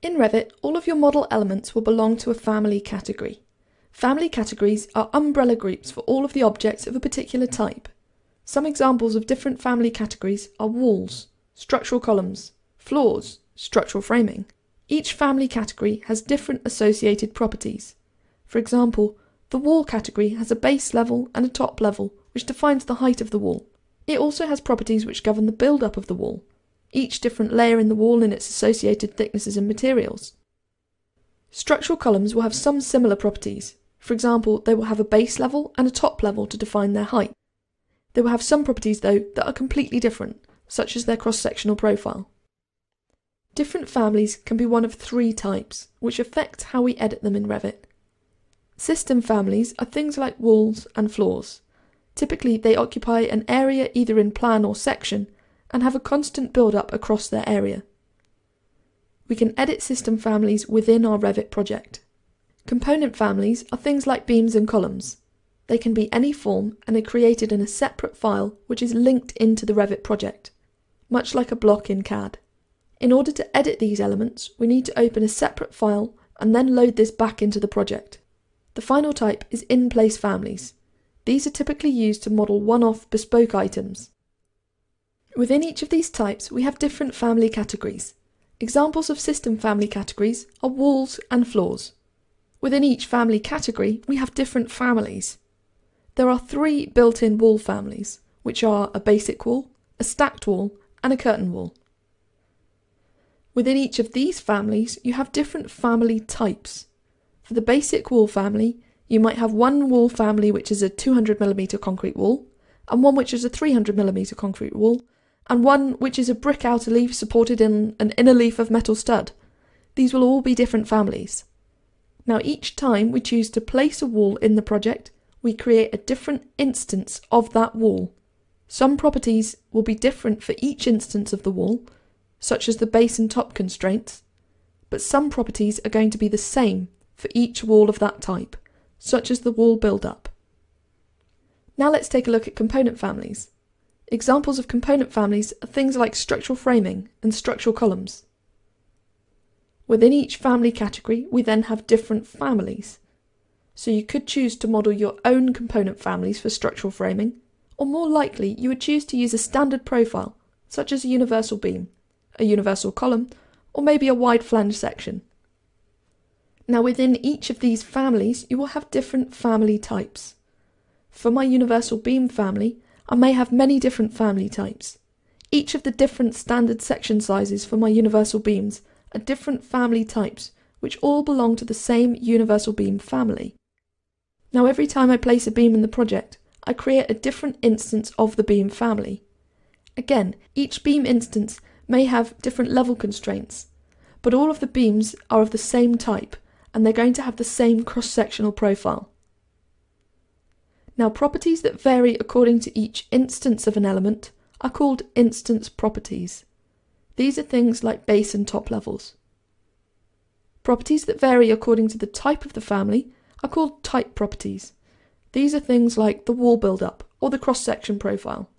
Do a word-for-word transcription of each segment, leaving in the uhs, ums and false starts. In Revit, all of your model elements will belong to a family category. Family categories are umbrella groups for all of the objects of a particular type. Some examples of different family categories are walls, structural columns, floors, structural framing. Each family category has different associated properties. For example, the wall category has a base level and a top level, which defines the height of the wall. It also has properties which govern the build-up of the wall, each different layer in the wall and its associated thicknesses and materials. Structural columns will have some similar properties. For example, they will have a base level and a top level to define their height. They will have some properties, though, that are completely different, such as their cross-sectional profile. Different families can be one of three types, which affect how we edit them in Revit. System families are things like walls and floors. Typically, they occupy an area either in plan or section, and have a constant build-up across their area. We can edit system families within our Revit project. Component families are things like beams and columns. They can be any form and are created in a separate file which is linked into the Revit project, much like a block in C A D. In order to edit these elements, we need to open a separate file and then load this back into the project. The final type is in-place families. These are typically used to model one-off bespoke items. Within each of these types, we have different family categories. Examples of system family categories are walls and floors. Within each family category, we have different families. There are three built-in wall families, which are a basic wall, a stacked wall, and a curtain wall. Within each of these families, you have different family types. For the basic wall family, you might have one wall family which is a two hundred millimeter concrete wall, and one which is a three hundred millimeter concrete wall, and one which is a brick outer leaf supported in an inner leaf of metal stud. These will all be different families. Now each time we choose to place a wall in the project, we create a different instance of that wall. Some properties will be different for each instance of the wall, such as the base and top constraints, but some properties are going to be the same for each wall of that type, such as the wall build-up. Now let's take a look at component families. Examples of component families are things like structural framing and structural columns. Within each family category, we then have different families. So you could choose to model your own component families for structural framing, or more likely, you would choose to use a standard profile, such as a universal beam, a universal column, or maybe a wide flange section. Now within each of these families, you will have different family types. For my universal beam family, I may have many different family types. Each of the different standard section sizes for my universal beams are different family types, which all belong to the same universal beam family. Now every time I place a beam in the project, I create a different instance of the beam family. Again, each beam instance may have different level constraints, but all of the beams are of the same type, and they're going to have the same cross-sectional profile. Now properties that vary according to each instance of an element are called instance properties. These are things like base and top levels. Properties that vary according to the type of the family are called type properties. These are things like the wall build-up or the cross-section profile.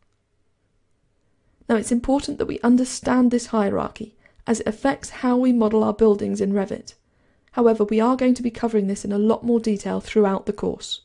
Now it's important that we understand this hierarchy as it affects how we model our buildings in Revit. However, we are going to be covering this in a lot more detail throughout the course.